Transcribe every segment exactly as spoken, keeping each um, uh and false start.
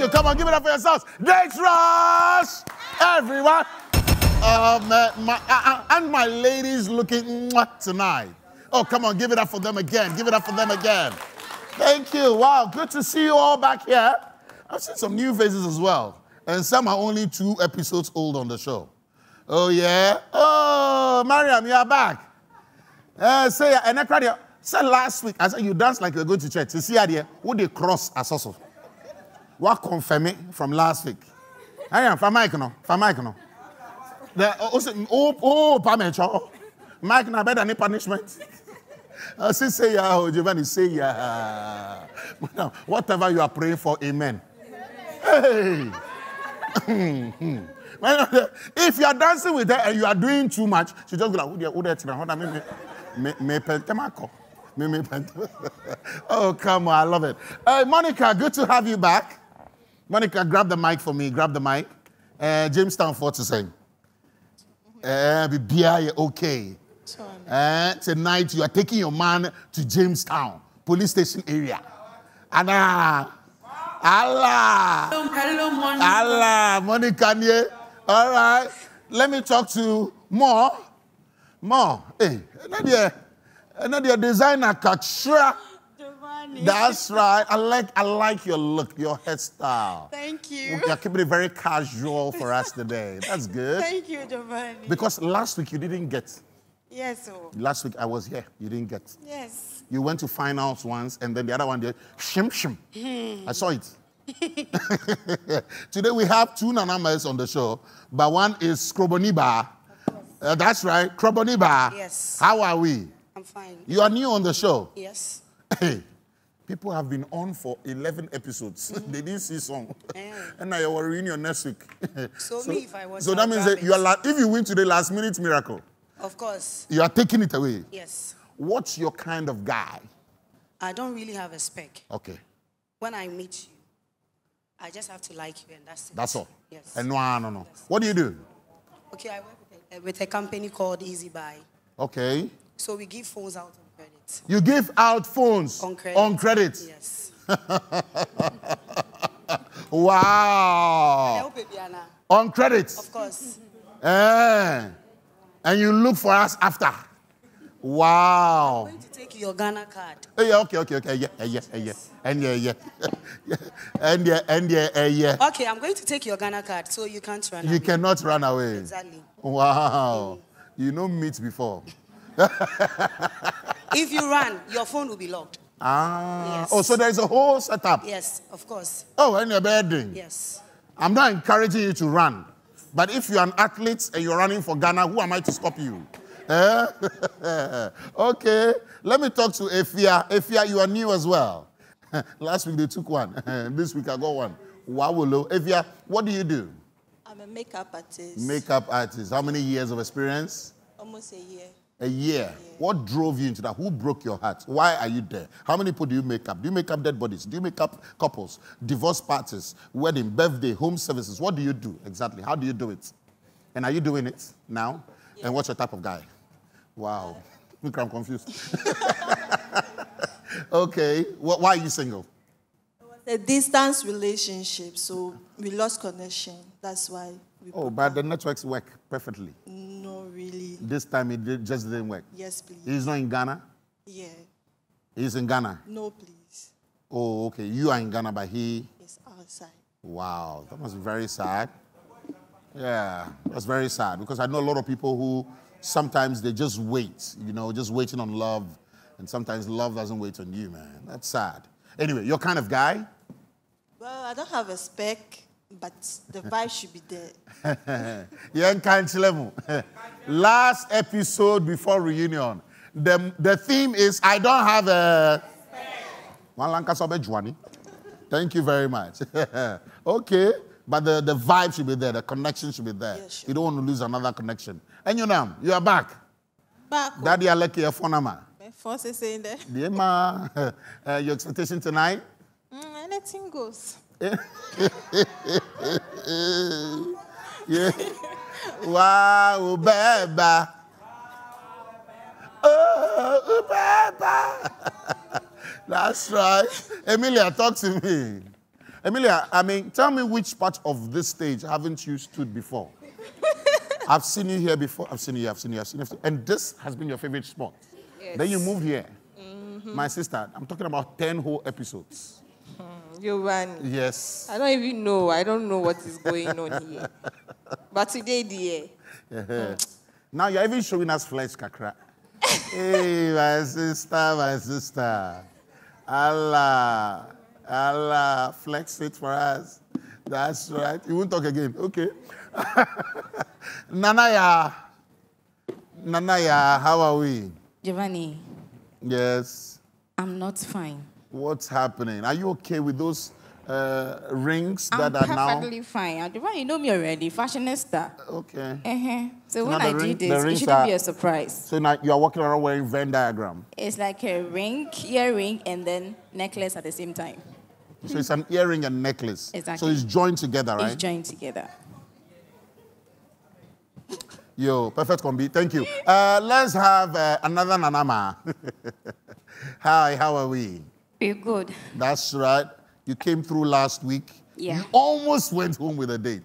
you. Come on, give it up for yourselves. Date Rush, everyone. Uh, my, my, uh, and my ladies looking tonight. Oh, come on, give it up for them again. Give it up for them again. Thank you. Wow, good to see you all back here. I've seen some new faces as well. And some are only two episodes old on the show. Oh, yeah? Oh, Mariam, you are back. Uh, say, and I cried. Say last week, I said you danced like you were going to church. You see, idea, who they cross as also. What confirmed from last week? I am from Mike, no? From Mike, no? Oh, oh, pardon. Mike, no better than punishment. I say, yeah, Giovanni, say, yeah. Whatever you are praying for, amen. Hey. If you are dancing with her and you are doing too much, she just go like, who the who the me me pentemaco, me me pentemaco. Oh come on, I love it. Uh, Monica, good to have you back. Monica, grab the mic for me. Grab the mic. Uh, Jamestown for to sing. Uh, be okay. Uh, tonight you are taking your man to Jamestown police station area. Anna. Allah. Hello, Monica. Allah, Monica. Yeah. All right. Let me talk to more. More. Hey, another, another designer. That's right. I like, I like your look, your hairstyle. Thank you. You're keeping it very casual for us today. That's good. Thank you, Giovanni. Because last week you didn't get. Yes, sir. Last week I was here. You didn't get. Yes. You went to finals once, and then the other one did shim shim. Hmm. I saw it. Today we have two nanamas on the show, but one is Kroboniba. Uh, that's right, Kroboniba. Yes. How are we? I'm fine. You are new on the show. Yes. Hey, people have been on for eleven episodes. Mm-hmm. They didn't see some, yeah. And now you're reunion next week. So, so me if I was. So that means that you are. La if you win today, last minute miracle. Of course. You are taking it away. Yes. What's your kind of guy? I don't really have a spec. Okay. When I meet you, I just have to like you and that's it. That's all? Yes. And no, no, no. What do you do? Okay, I work with a, with a company called Easy Buy. Okay. So we give phones out on credit. You give out phones? On credit. On credit? Yes. Wow. On credit? Of course. Yeah. And you look for us after. Wow. I'm going to take your Ghana card. Oh, yeah, okay, okay, okay. Yeah, yeah, yeah, yeah. Yes. And yeah, yeah. And yeah, and yeah, yeah. Okay, I'm going to take your Ghana card so you can't run away. You cannot run away. Exactly. Wow. Mm. You know meet before. If you run, your phone will be locked. Ah. Yes. Oh, so there's a whole setup. Yes, of course. Oh, and your bedding. Yes. I'm not encouraging you to run. But if you're an athlete and you're running for Ghana, who am I to stop you? Eh? Okay, let me talk to Efia. Efia, you are new as well. Last week they took one. This week I got one. Wawolo. Efia, what do you do? I'm a makeup artist. Makeup artist. How many years of experience? Almost a year. A year. A year. What drove you into that? Who broke your heart? Why are you there? How many people do you make up? Do you make up dead bodies? Do you make up couples? Divorce parties? Wedding? Birthday? Home services? What do you do exactly? How do you do it? And are you doing it now? Yeah. And what's your type of guy? Wow. Look, I'm confused. Okay. Why are you single? It was a distance relationship, so we lost connection. That's why. We oh, but up. The networks work perfectly. No, really. This time it did, just didn't work. Yes, please. He's not in Ghana? Yeah. He's in Ghana? No, please. Oh, okay. You are in Ghana, but he? He's outside. Wow. That was very sad. Yeah, that's very sad because I know a lot of people who sometimes they just wait, you know, just waiting on love. And sometimes love doesn't wait on you, man. That's sad. Anyway, your kind of guy? Well, I don't have a spec. But the vibe should be there. Yeah, last episode before reunion, the, the theme is I don't have a... Thank you very much. Okay, but the, the vibe should be there, the connection should be there. Yeah, sure. You don't want to lose another connection. And you know, you are back. Back. Daddy, I like your phone number. My phone is saying there. Uh, your expectation tonight? Mm, anything goes. Yeah. Wow, baby. Oh, baby. That's right. Emilia, talk to me. Emilia, I mean, tell me which part of this stage haven't you stood before? I've seen you here before. I've seen you here. I've seen you. I've seen you. And this has been your favorite spot. Yes. Then you moved here. Mm-hmm. My sister, I'm talking about ten whole episodes. Mm, you ran. Yes. I don't even know. I don't know what is going on here. But today, dear. Yeah. Mm. Now you're even showing us flesh, Kakra. Hey, my sister, my sister. Allah, Allah, flex it for us. That's right. You won't talk again. Okay. Nanaya, Nanaya, how are we? Giovanni. Yes. I'm not fine. What's happening? Are you okay with those uh, rings I'm that are now? I'm perfectly fine. Giovanni, you know me already. Fashionista. Okay. Uh-huh. So, so when I ring, did this, it shouldn't are, be a surprise. So now you are walking around wearing Venn diagram. It's like a ring, earring, and then necklace at the same time. So it's an earring and necklace. Exactly. So it's joined together, right? It's joined together. Yo, perfect combi. Thank you. Uh, let's have uh, another Nanama. Hi, how are we? We're good. That's right. You came through last week. Yeah. You almost went home with a date.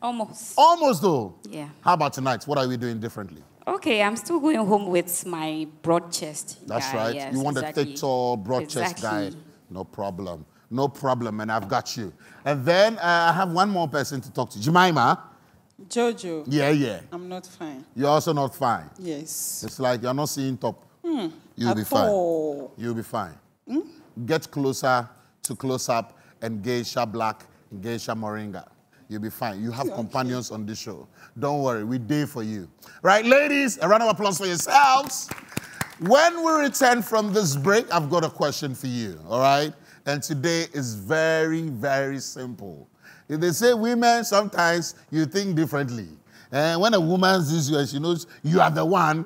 Almost. Almost, though. Yeah. How about tonight? What are we doing differently? Okay, I'm still going home with my broad chest. That's guy. Right. Yes, you want exactly. a thick, tall, broad exactly. chest guy. No problem. No problem, and I've got you. And then uh, I have one more person to talk to. Jemima. Jojo. Yeah, yeah. I'm not fine. You're also not fine. Yes. It's like you're not seeing top. Mm, You'll be fine. All. You'll be fine. Mm? Get closer to Close Up and Geisha Black and Geisha Moringa. You'll be fine. You have okay. companions on this show. Don't worry, we're there for you. Right, ladies, a round of applause for yourselves. When we return from this break, I've got a question for you, all right? And today is very, very simple. If they say women, sometimes you think differently. And when a woman sees you and she knows you are the one,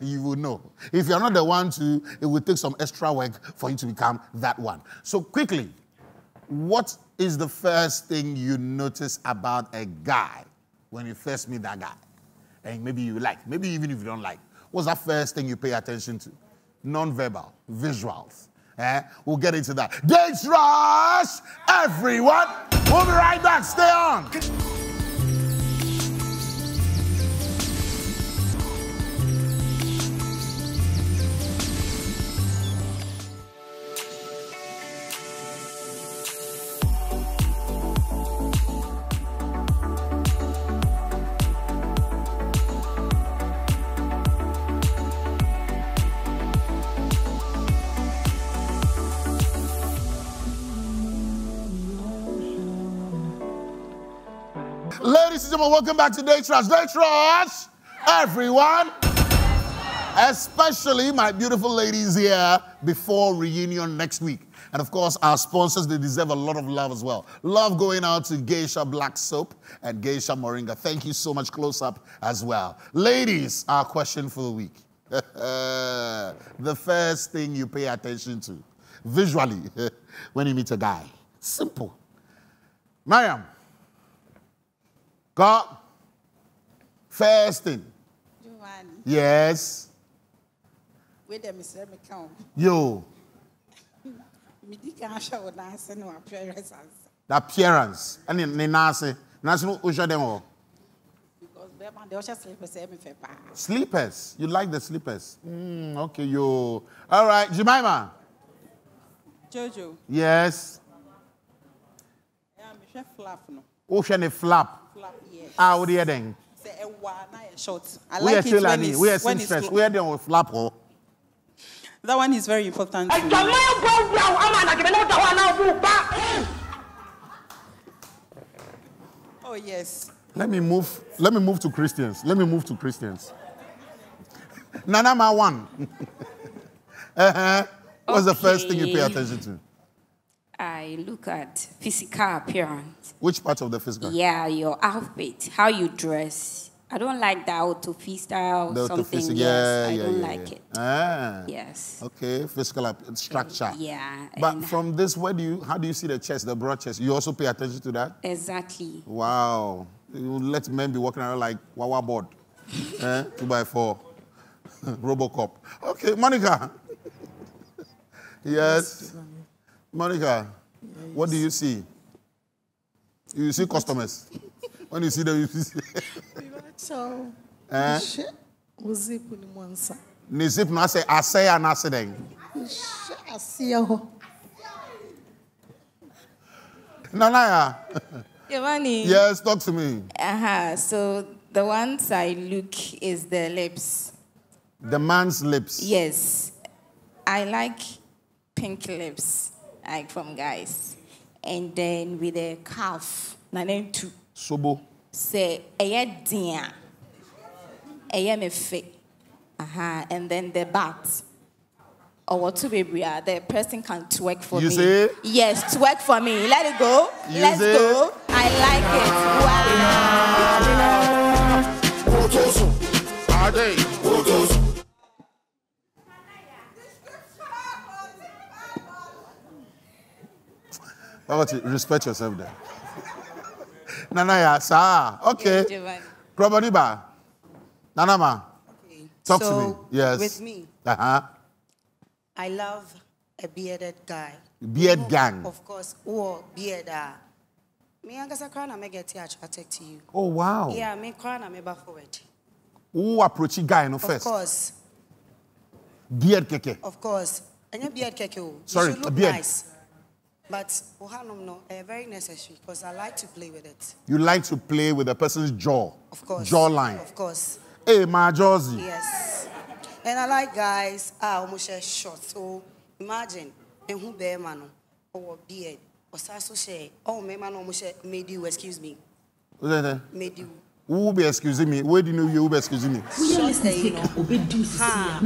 you will know. If you're not the one to, it will take some extra work for you to become that one. So quickly, what is the first thing you notice about a guy when you first meet that guy? And maybe you like, maybe even if you don't like. What's that first thing you pay attention to? Non-verbal, visuals. Eh? We'll get into that. Date Rush, everyone. We'll be right back. Stay on. Welcome back to Date Rush. Date Rush, everyone. Especially my beautiful ladies here before reunion next week. And of course, our sponsors, they deserve a lot of love as well. Love going out to Geisha Black Soap and Geisha Moringa. Thank you so much, Close Up as well. Ladies, our question for the week. The first thing you pay attention to, visually, when you meet a guy. Simple. Mariam. God, first thing. Giovanni. Yes. Wait a minute, let me count. Yo. Appearance. The appearance. And the Nancy. Nancy, who should them all? Because they also sleepers. Sleepers. You like the sleepers. Mm, okay, yo. All right, Jemima. Jojo. Yes. Yeah, Michelle Flaff. Ocean flap. Ah, what do you think? I like it when it's, we are when it's stressed. We are doing flap. Oh. That one is very important. To oh yes. Let me move. Let me move to Christians. Let me move to Christians. Nanama one. uh-huh. What's okay. the first thing you pay attention to? I look at physical appearance. Which part of the physical? Yeah, your outfit, how you dress. I don't like that autofi style or something. Yes, yeah, I yeah, don't yeah, like yeah. it. Ah. Yes. Okay, physical structure. Yeah. But from this, where do you? How do you see the chest, the broad chest? You also pay attention to that? Exactly. Wow. You let men be walking around like Wawa board. eh? Two by four. Robocop. Okay, Monica. yes. yes. Monica, yes. What do you see? You see customers. When you see them, you see. So, shit. Nizip ni mwansa. Nizip na se ase ana se den. Asio. Nanaya. Giovanni. Yes, talk to me. Aha. Uh-huh. So the ones I look is the lips. The man's lips. Yes, I like pink lips, like from guys, and then with a calf. My name too. Sobo. Say aye dia, aye me fe. Aha. And then the bat. Or what to be real, the person can twerk for you me. Say? Yes, twerk for me. Let it go. You Let's say? Go. I like it. Wow. How about you? Respect yourself there. Nanaya, sir. Okay. Probably ba. Nanama. Talk so to me. Yes. With me. Uh huh. I love a bearded guy. Beard who, gang. Of course, or beard. Me and Gasa Crown, I may get attracted to you. Oh, wow. Yeah, me Crown, I may back forward. Who approach guy no first? Of course. Beard keke. Of course. And your beard keke. Sorry, you look beard. Nice. But, Ohanum, no, very necessary because I like to play with it. You like to play with a person's jaw? Of course. Jawline? Of course. Hey, my jawsy. Yes. And I like guys are almost short. So imagine, and who bear man or beard or sasso share. Oh, my man almost made you excuse me. Made you. Who be excusing me? Where do you know you be excusing me? We are listening. Obey do. Ha.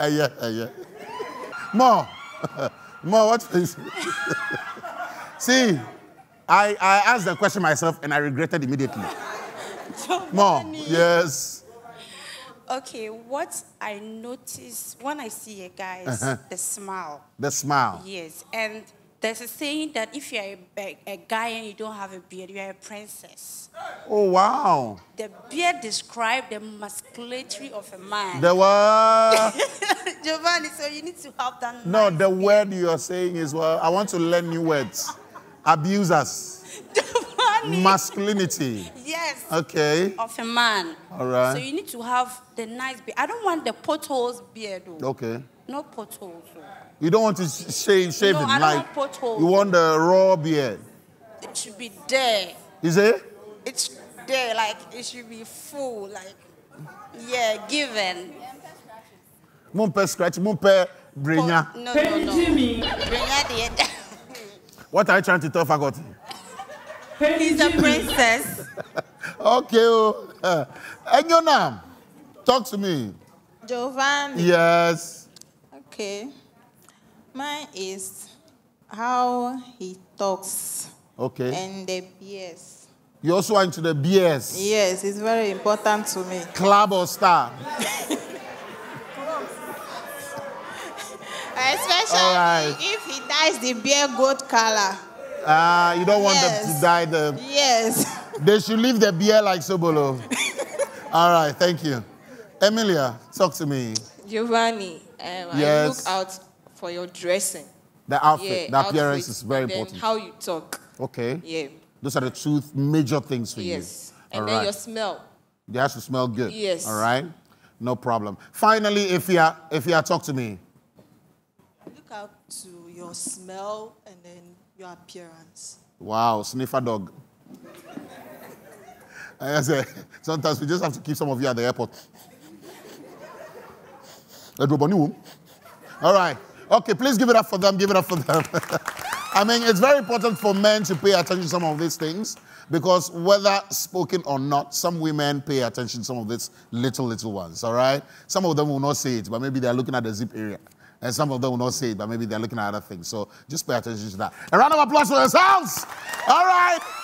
Eh, yeah, yeah. More, more. What? See, I I asked the question myself and I regretted immediately. More, yes. Okay, what I notice when I see a guy is uh-huh. the smile. The smile. Yes, and there's a saying that if you're a, a, a guy and you don't have a beard, you're a princess. Oh, wow. The beard describes the masculinity of a man. The word. Giovanni, so you need to have that. No, nice the beard. Word you're saying is, well, I want to learn new words. Abuse us. Masculinity. Yes. Okay. Of a man. All right. So you need to have the nice beard. I don't want the potholes beard. Though. Okay. No potholes. Though. You don't want to shave, shave no, it I don't like. Want potholes. You want the raw beard. It should be there. Is it? It's there, like it should be full, like yeah, given. Mumpe scratch, mumpe brinya. No, no, no. What are you trying to tell Fagot? He's a princess. Okay. Uh, and your name? Talk to me. Giovanni. Yes. Okay. Mine is how he talks. Okay. And the B S. You also went to the B S? Yes, it's very important to me. Club or star? Especially right. if he dyes the beer gold color. Ah, uh, you don't want yes. them to dye the... Yes. They should leave the beer like Sobolo. All right, thank you. Emilia, talk to me. Giovanni, um, yes. I look out for your dressing. The outfit, yeah, the appearance outfit, is very important. How you talk. Okay. Yeah. Those are the two major things for yes. you. Yes. And all then right. your smell. It has to smell good. Yes. All right? No problem. Finally, if you are, if you are, talk to me. Look out to your smell and then... your appearance. Wow, sniffer dog. I say, sometimes we just have to keep some of you at the airport. All right. Okay, please give it up for them. Give it up for them. I mean, it's very important for men to pay attention to some of these things because whether spoken or not, some women pay attention to some of these little, little ones, all right? Some of them will not say it, but maybe they're looking at the zip area. And some of them will not say it, but maybe they're looking at other things. So just pay attention to that. A round of applause for yourselves. All right.